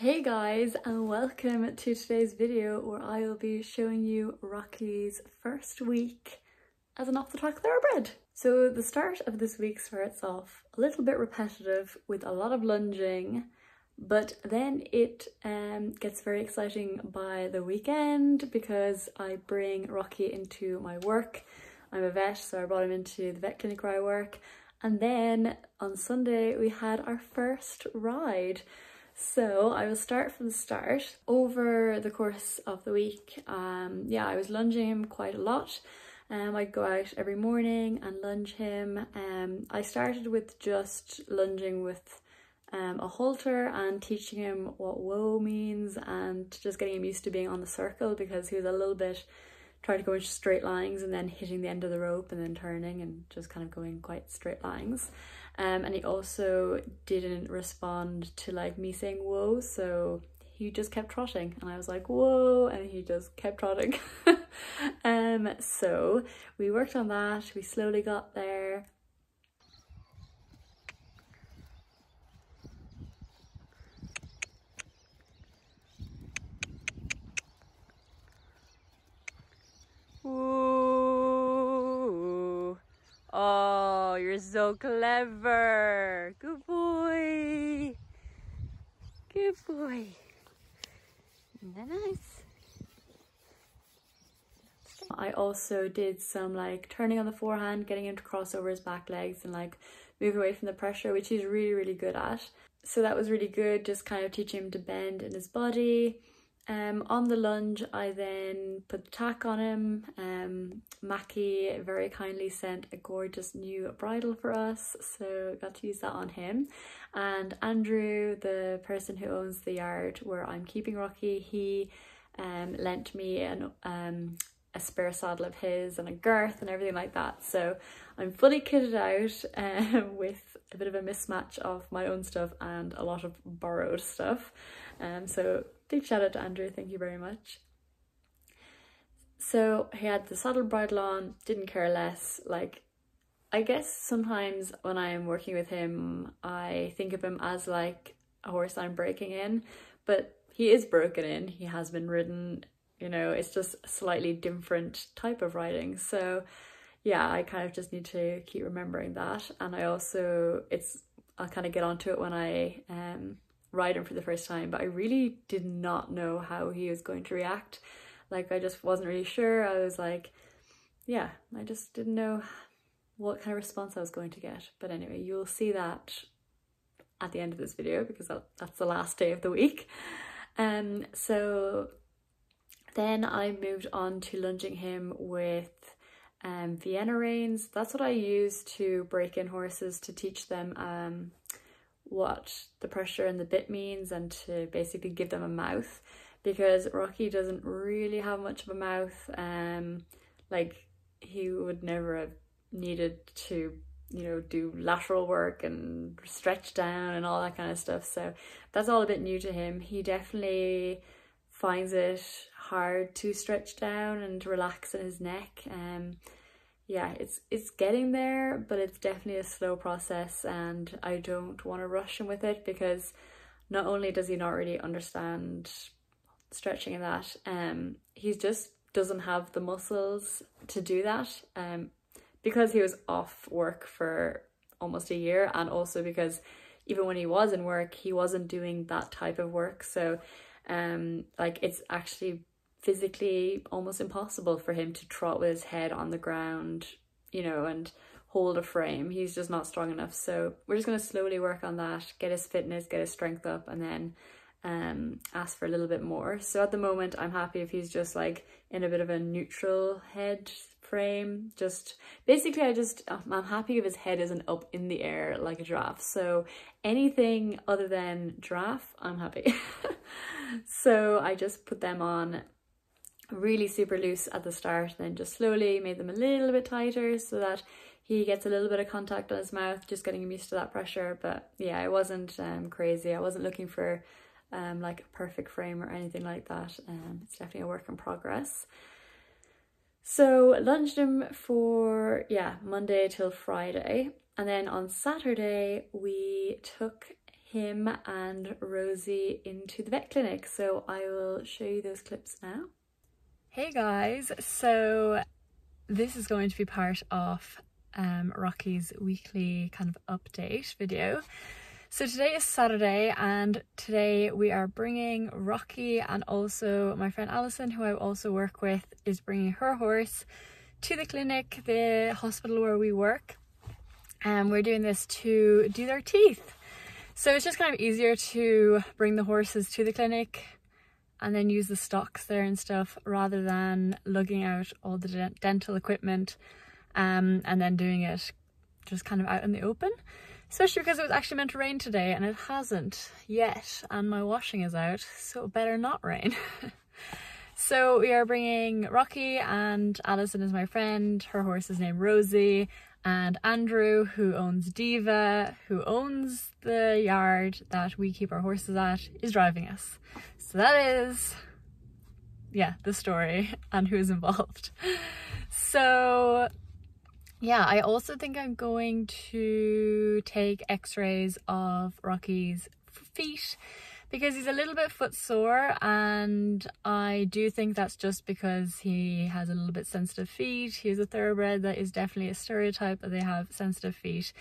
Hey guys, and welcome to today's video where I will be showing you Rocky's first week as an off-the-track thoroughbred. So the start of this week starts off a little bit repetitive with a lot of lunging, but then it gets very exciting by the weekend because I bring Rocky into my work. I'm a vet, so I brought him into the vet clinic where I work. And then on Sunday we had our first ride. So I will start from the start. Over the course of the week, I was lunging him quite a lot. I'd go out every morning and lunge him. I started with just lunging with a halter and teaching him what whoa means and just getting him used to being on the circle, because he was a little bit trying to go into straight lines and then hitting the end of the rope and then turning and just kind of going quite straight lines. And he also didn't respond to like me saying whoa, so he just kept trotting and I was like whoa, and he just kept trotting. So we worked on that, we slowly got there. Ooh. Oh, you're so clever. Good boy. Good boy. Isn't that nice? I also did some like turning on the forehand, getting him to cross over his back legs and like move away from the pressure, which he's really, really good at. So that was really good, just kind of teaching him to bend in his body. On the lunge, I then put the tack on him. Mackie very kindly sent a gorgeous new bridle for us, so got to use that on him. And Andrew, the person who owns the yard where I'm keeping Rocky, he lent me a spare saddle of his and a girth and everything like that. So I'm fully kitted out with a bit of a mismatch of my own stuff and a lot of borrowed stuff. So big shout out to Andrew, thank you very much. So he had the saddle bridle on, didn't care less. Like, I guess sometimes when I'm working with him, I think of him as like a horse I'm breaking in, but he is broken in, he has been ridden, you know, it's just a slightly different type of riding. So yeah, I kind of just need to keep remembering that. And I also, I'll kind of get onto it when I ride him for the first time, but I really did not know how he was going to react. Like, I just wasn't really sure. I was like, yeah, I just didn't know what kind of response I was going to get. But anyway, you'll see that at the end of this video because that's the last day of the week. So then I moved on to lunging him with Vienna reins. That's what I use to break in horses, to teach them what the pressure and the bit means and to basically give them a mouth, because Rocky doesn't really have much of a mouth. Like, he would never have needed to, you know, do lateral work and stretch down and all that kind of stuff, so that's all a bit new to him. He definitely finds it hard to stretch down and to relax in his neck. Yeah, it's getting there, but it's definitely a slow process, and I don't want to rush him with it because not only does he not really understand stretching and that, he just doesn't have the muscles to do that, because he was off work for almost a year, and also because even when he was in work, he wasn't doing that type of work. So like, it's actually physically almost impossible for him to trot with his head on the ground, you know, and hold a frame. He's just not strong enough, so we're just going to slowly work on that, get his fitness, get his strength up, and then ask for a little bit more. So at the moment I'm happy if he's just like in a bit of a neutral head frame. Just basically I'm happy if his head isn't up in the air like a giraffe, so anything other than giraffe I'm happy. So I just put them on really super loose at the start, and then just slowly made them a little bit tighter so that he gets a little bit of contact on his mouth, just getting him used to that pressure. But yeah, I wasn't crazy, I wasn't looking for like a perfect frame or anything like that. It's definitely a work in progress. So lunged him for Monday till Friday, and then on Saturday we took him and Rosie into the vet clinic. So I will show you those clips now. Hey guys, so this is going to be part of Rocky's weekly kind of update video. So today is Saturday and today we are bringing Rocky, and also my friend Allison, who I also work with, is bringing her horse to the clinic, the hospital where we work. And we're doing this to do their teeth. So it's just kind of easier to bring the horses to the clinic and then use the stocks there and stuff, rather than lugging out all the dental equipment and then doing it just kind of out in the open. Especially because it was actually meant to rain today and it hasn't yet, and my washing is out, so it better not rain. So we are bringing Rocky, and Allison is my friend, her horse is named Rosie, and Andrew, who owns Diva, who owns the yard that we keep our horses at, is driving us. So that is, yeah, the story and who's involved. So yeah, I also think I'm going to take x-rays of Rocky's feet because he's a little bit foot sore, and I do think that's just because he has a little bit sensitive feet. He's a thoroughbred. That is definitely a stereotype that they have sensitive feet.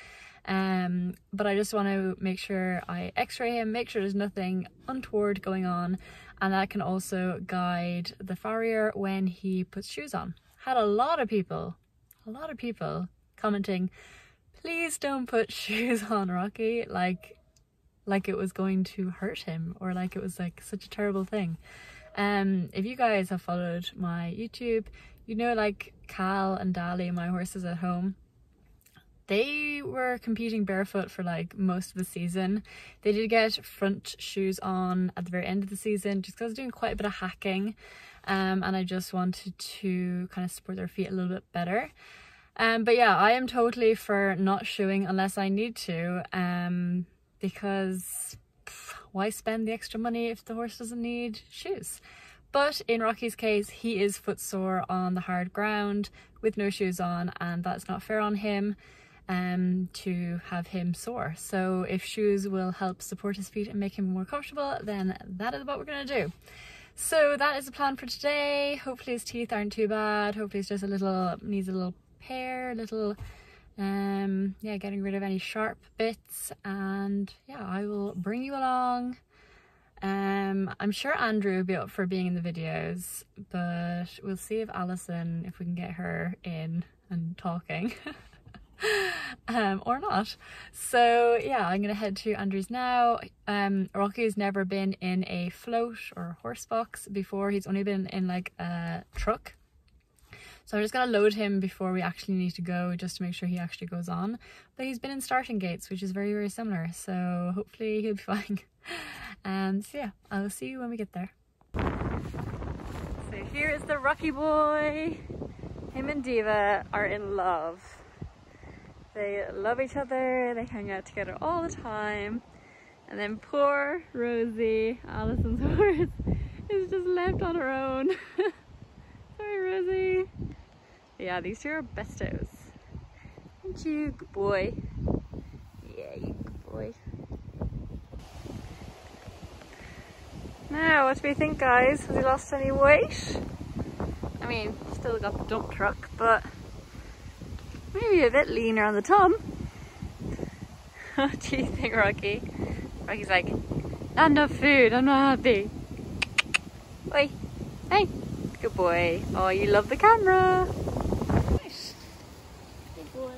But I just want to make sure I x-ray him, make sure there's nothing untoward going on, and that can also guide the farrier when he puts shoes on. Had a lot of people commenting, please don't put shoes on Rocky, like it was going to hurt him, or like it was like such a terrible thing. If you guys have followed my YouTube, you know, like Cal and Dali, my horses at home, they were competing barefoot for like most of the season. They did get front shoes on at the very end of the season just because I was doing quite a bit of hacking, and I just wanted to kind of support their feet a little bit better. But yeah, I am totally for not shoeing unless I need to, because why spend the extra money if the horse doesn't need shoes? But in Rocky's case, he is footsore on the hard ground with no shoes on, and that's not fair on him. To have him sore. So if shoes will help support his feet and make him more comfortable, then that is what we're gonna do. So that is the plan for today. Hopefully his teeth aren't too bad. Hopefully it's just needs a little pair, yeah, getting rid of any sharp bits. And yeah, I will bring you along. I'm sure Andrew will be up for being in the videos, but we'll see if Allison, if we can get her in and talking. Or not. So yeah, I'm gonna head to Andrew's now. Rocky's never been in a float or horse box before. He's only been in like a truck, so I'm just gonna load him before we actually need to go, just to make sure he actually goes on. But he's been in starting gates, which is very, very similar, so hopefully he'll be fine. So yeah, I'll see you when we get there. So here is the Rocky boy. Him and Diva are in love. They love each other, they hang out together all the time. And then poor Rosie, Allison's horse, is just left on her own. Sorry, Rosie. But yeah, these two are bestos. Aren't you, good boy? Yeah, you good boy. Now, what do we think, guys? Has he lost any weight? I mean, still got the dump truck, but maybe a bit leaner on the tum. What do you think, Rocky? Rocky's like, not enough food, I'm not happy. Oi, hey, good boy. Oh, you love the camera. Nice. Good boy.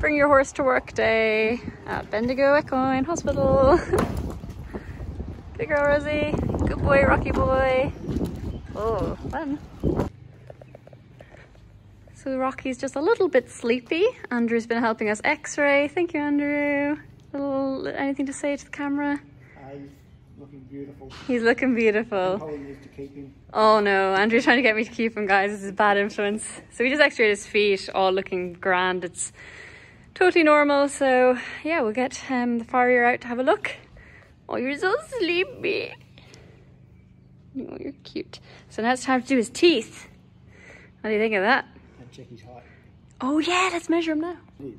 Bring your horse to work day at Bendigo Equine Hospital. Good girl, Rosie. Good boy, Rocky boy. Oh, fun. So Rocky's just a little bit sleepy. Andrew's been helping us x-ray. Thank you, Andrew. Anything to say to the camera? He's looking beautiful. He's looking beautiful. Holly used to keep him. Oh no, Andrew's trying to get me to keep him, guys. This is a bad influence. So we just x-rayed his feet, all looking grand. It's totally normal. So yeah, we'll get the farrier out to have a look. Oh, you're so sleepy. Oh, you're cute. So now it's time to do his teeth. What do you think of that? And check his height. Oh yeah, let's measure him now. Please.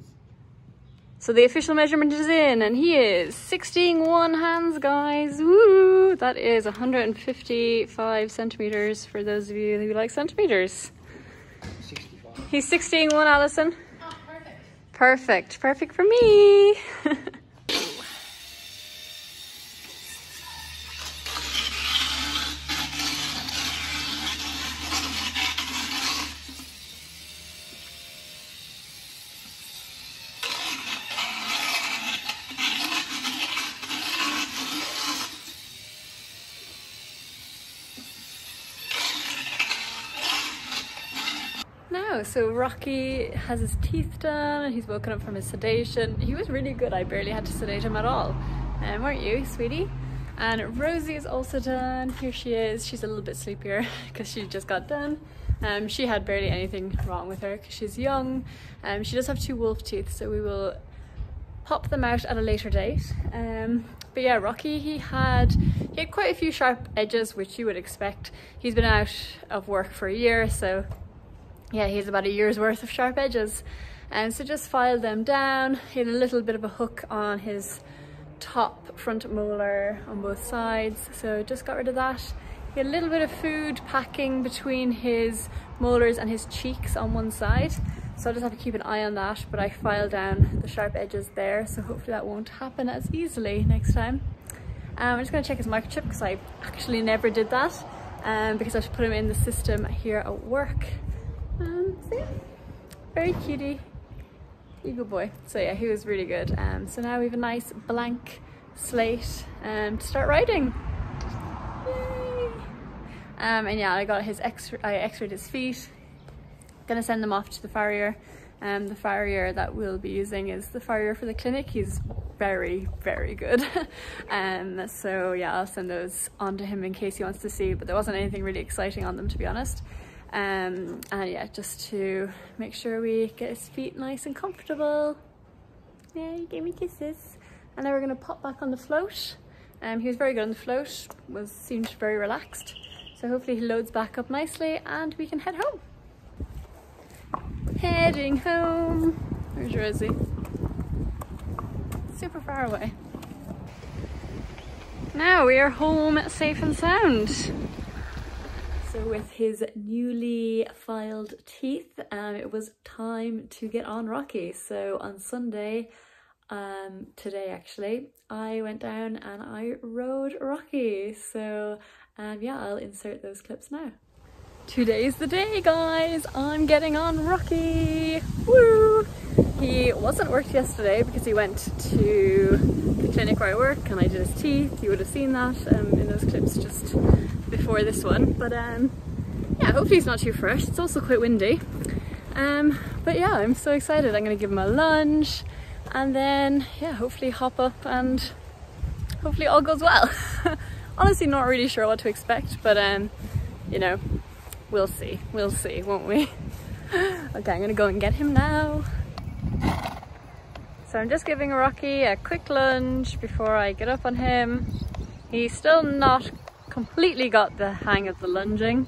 So the official measurement is in, and he is 16:1 hands, guys. Woo! That is 155 centimeters for those of you who like centimeters. 65. He's 16:1, Allison. Oh, perfect. Perfect. Perfect for me. So Rocky has his teeth done and he's woken up from his sedation. He was really good, I barely had to sedate him at all. Weren't you, sweetie? And Rosie is also done. Here she is. She's a little bit sleepier because she just got done. She had barely anything wrong with her because she's young. She does have two wolf teeth, so we will pop them out at a later date. But yeah, Rocky, he had quite a few sharp edges, which you would expect. He's been out of work for a year, so yeah, he has about a year's worth of sharp edges. And so just filed them down. He had a little bit of a hook on his top front molar on both sides. So just got rid of that. He had a little bit of food packing between his molars and his cheeks on one side. So I'll just have to keep an eye on that, but I filed down the sharp edges there. So hopefully that won't happen as easily next time. I'm just gonna check his microchip because I actually never did that because I should put him in the system here at work. See? Very cutie. You good boy. So yeah, he was really good. So now we have a nice blank slate to start writing. Yay! And yeah, I x-rayed his feet. Gonna send them off to the farrier. The farrier that we'll be using is the farrier for the clinic. He's very, very good. So yeah, I'll send those on to him in case he wants to see, but there wasn't anything really exciting on them, to be honest. And yeah, just to make sure we get his feet nice and comfortable. Yeah, he gave me kisses. And now we're gonna pop back on the float. He was very good on the float, seemed very relaxed. So hopefully he loads back up nicely and we can head home. Heading home. Where's Rosie? Super far away. Now we are home safe and sound. So with his newly filed teeth, it was time to get on Rocky. So on Sunday, today actually, I went down and I rode Rocky. So yeah, I'll insert those clips now. Today's the day, guys. I'm getting on Rocky. Woo! He wasn't worked yesterday because he went to the clinic where I work and I did his teeth. You would have seen that in those clips just before this one, but yeah, hopefully it's not too fresh. It's also quite windy, but yeah, I'm so excited. I'm gonna give him a lunch and then yeah, hopefully hop up and hopefully all goes well. Honestly, not really sure what to expect, but you know, we'll see, won't we? Okay, I'm gonna go and get him now. So I'm just giving Rocky a quick lunch before I get up on him. He's still not completely got the hang of the lunging.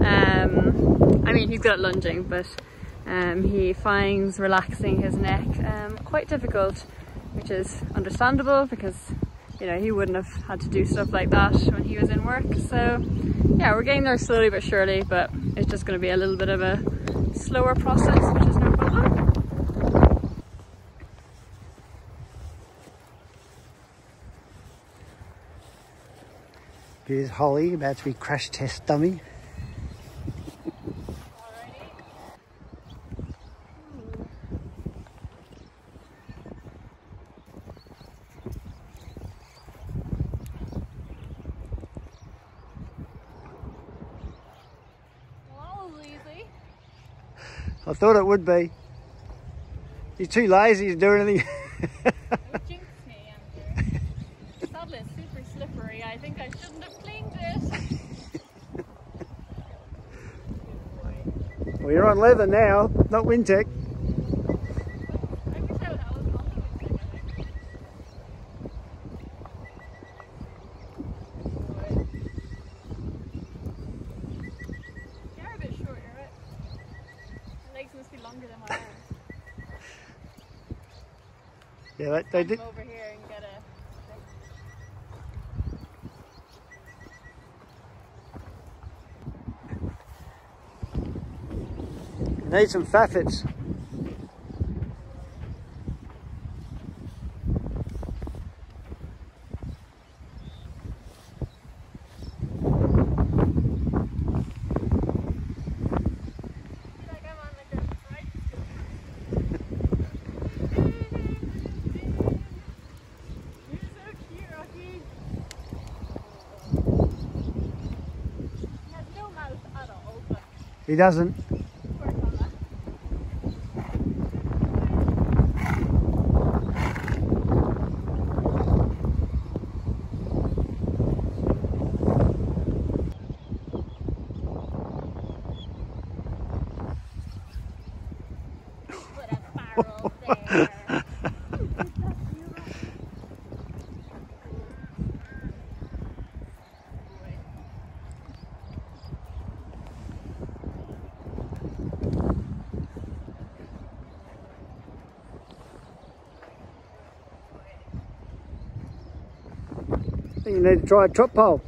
I mean, he's good at lunging, but he finds relaxing his neck quite difficult, which is understandable because, you know, he wouldn't have had to do stuff like that when he was in work. So yeah, we're getting there slowly but surely, but it's just going to be a little bit of a slower process, which is no problem. Here's Holly, about to be crash test dummy. Well, that was easy. I thought it would be. You're too lazy to do anything. You jinxed me, Andrew. The saddle is super slippery. I think I shouldn't have cleaned it. Well, you're on leather now, not Wintec. Yeah, they did. Over here and get a... Need some faffets. He doesn't. You need to try a trot pole.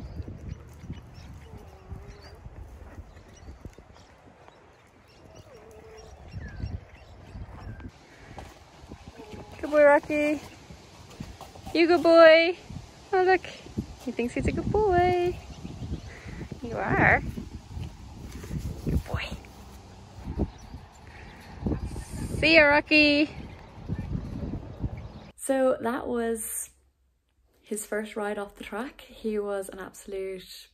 Good boy, Rocky. You good boy. Oh, look. He thinks he's a good boy. You are. Good boy. See ya, Rocky. So that was his first ride off the track. He was an absolute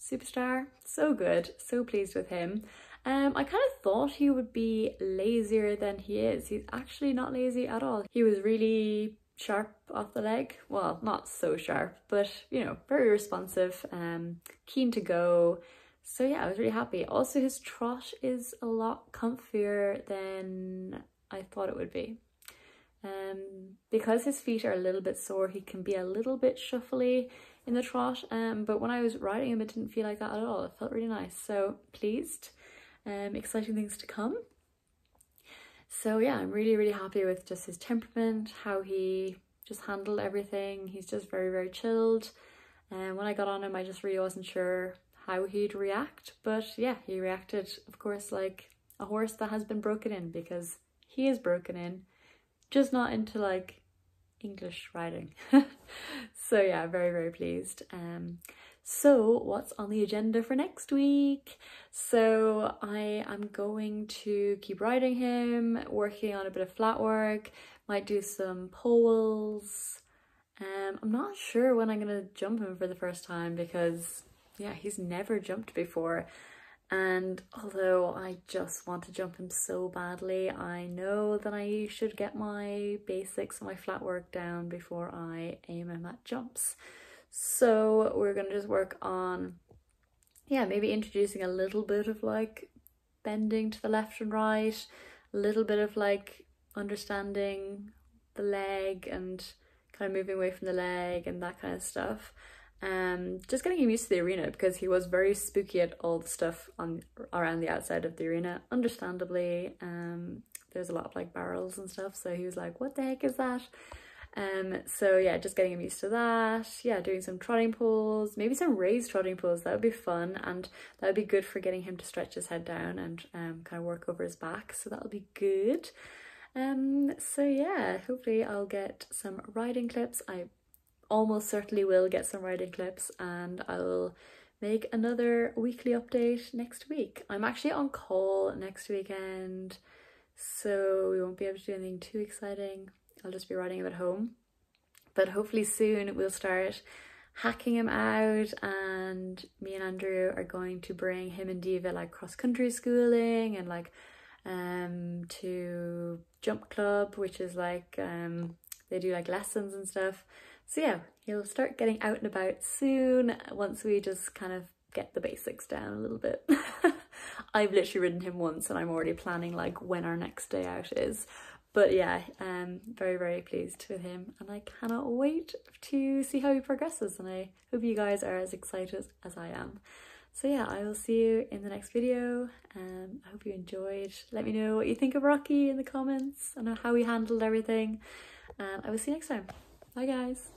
superstar. So good, so pleased with him. I kind of thought he would be lazier than he is. He's actually not lazy at all. He was really sharp off the leg. Well, not so sharp, but you know, very responsive, keen to go. So yeah, I was really happy. Also, his trot is a lot comfier than I thought it would be. Because his feet are a little bit sore, he can be a little bit shuffly in the trot, but when I was riding him, it didn't feel like that at all. It felt really nice, so pleased. Exciting things to come. So yeah, I'm really, really happy with just his temperament, how he just handled everything. He's just very, very chilled. And when I got on him, I just really wasn't sure how he'd react, but yeah, he reacted, of course, like a horse that has been broken in, because he is broken in. Just not into like English riding. So yeah, very, very pleased. So what's on the agenda for next week? So I am going to keep riding him, working on a bit of flat work, might do some poles. I'm not sure when I'm gonna jump him for the first time, because yeah, he's never jumped before. And although I just want to jump him so badly, I know that I should get my basics and my flat work down before I aim him at jumps. So we're going to just work on, yeah, maybe introducing a little bit of like bending to the left and right, a little bit of like understanding the leg and kind of moving away from the leg and that kind of stuff. Just getting him used to the arena, because he was very spooky at all the stuff on around the outside of the arena, understandably. There's a lot of like barrels and stuff, so he was like, what the heck is that? So yeah, just getting him used to that. Yeah, doing some trotting pulls, maybe some raised trotting pulls. That would be fun, and that would be good for getting him to stretch his head down and kind of work over his back, so that'll be good. So yeah, hopefully I'll get some riding clips. I almost certainly will get some riding clips, and I'll make another weekly update next week. I'm actually on call next weekend, so we won't be able to do anything too exciting. I'll just be riding him at home, but hopefully soon we'll start hacking him out, and me and Andrew are going to bring him and Diva like cross-country schooling and like to jump club, which is like they do like lessons and stuff. So yeah, he'll start getting out and about soon once we just kind of get the basics down a little bit. I've literally ridden him once and I'm already planning like when our next day out is. But yeah, very, very pleased with him and I cannot wait to see how he progresses, and I hope you guys are as excited as I am. So yeah, I will see you in the next video. I hope you enjoyed. Let me know what you think of Rocky in the comments and how we handled everything. And I will see you next time. Bye guys.